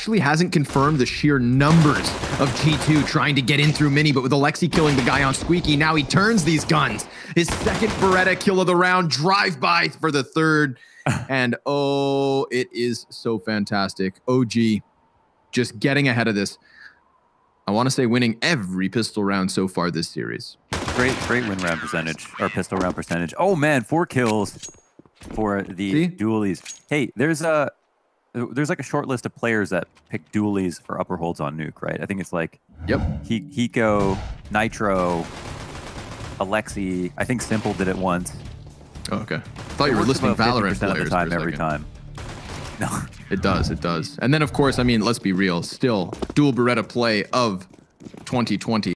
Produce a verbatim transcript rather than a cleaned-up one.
actually hasn't confirmed the sheer numbers of G two trying to get in through Mini, but with Aleksib killing the guy on Squeaky, now he turns these guns. His second Beretta kill of the round, drive-by for the third. And oh, it is so fantastic. O G just getting ahead of this. I want to say winning every pistol round so far this series. Great, great win round percentage, or pistol round percentage. Oh man, four kills for the See? dualies. Hey, there's a... There's like a short list of players that pick dualies for upper holds on Nuke, right? I think it's like yep. Hiko, Nitro, Aleksib. I think s one mple did it once. Oh, okay. I thought it you were listening Valorant players the time, every time. No. It does, it does. And then, of course, I mean, let's be real. Still, dual Beretta play of twenty twenty.